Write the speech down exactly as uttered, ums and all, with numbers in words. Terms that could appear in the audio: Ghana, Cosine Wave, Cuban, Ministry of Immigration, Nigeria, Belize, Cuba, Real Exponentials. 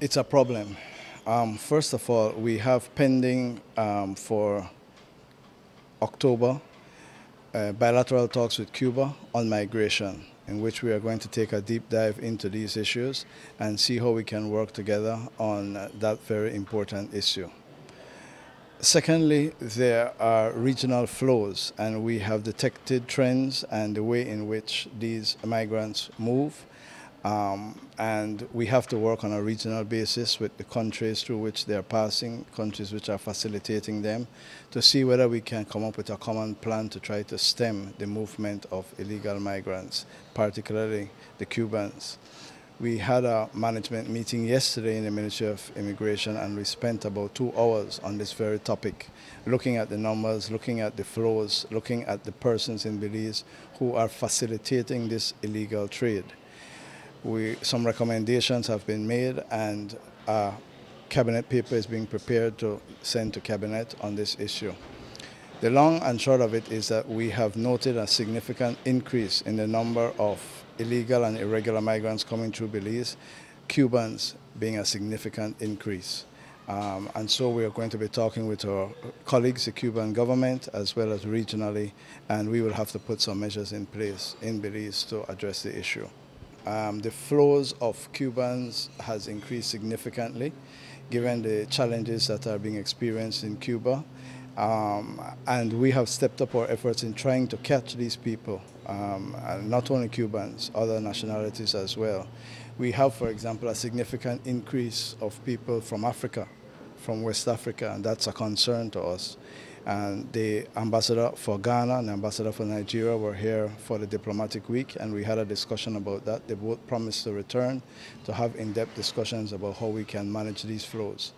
It's a problem. Um, first of all, we have pending um, for October uh, bilateral talks with Cuba on migration, in which we are going to take a deep dive into these issues and see how we can work together on uh, that very important issue. Secondly, there are regional flows, and we have detected trends and the way in which these migrants move. Um, and we have to work on a regional basis with the countries through which they are passing, countries which are facilitating them, to see whether we can come up with a common plan to try to stem the movement of illegal migrants, particularly the Cubans. We had a management meeting yesterday in the Ministry of Immigration, and we spent about two hours on this very topic, looking at the numbers, looking at the flows, looking at the persons in Belize who are facilitating this illegal trade. We, some recommendations have been made, and a cabinet paper is being prepared to send to cabinet on this issue. The long and short of it is that we have noted a significant increase in the number of illegal and irregular migrants coming through Belize, Cubans being a significant increase. Um, and so we are going to be talking with our colleagues, the Cuban government, as well as regionally, and we will have to put some measures in place in Belize to address the issue. Um, the flows of Cubans has increased significantly, given the challenges that are being experienced in Cuba. Um, and we have stepped up our efforts in trying to catch these people, um, and not only Cubans, other nationalities as well. We have, for example, a significant increase of people from Africa, from West Africa, and that's a concern to us. And the ambassador for Ghana and the ambassador for Nigeria were here for the diplomatic week, and we had a discussion about that. They both promised to return to have in-depth discussions about how we can manage these flows.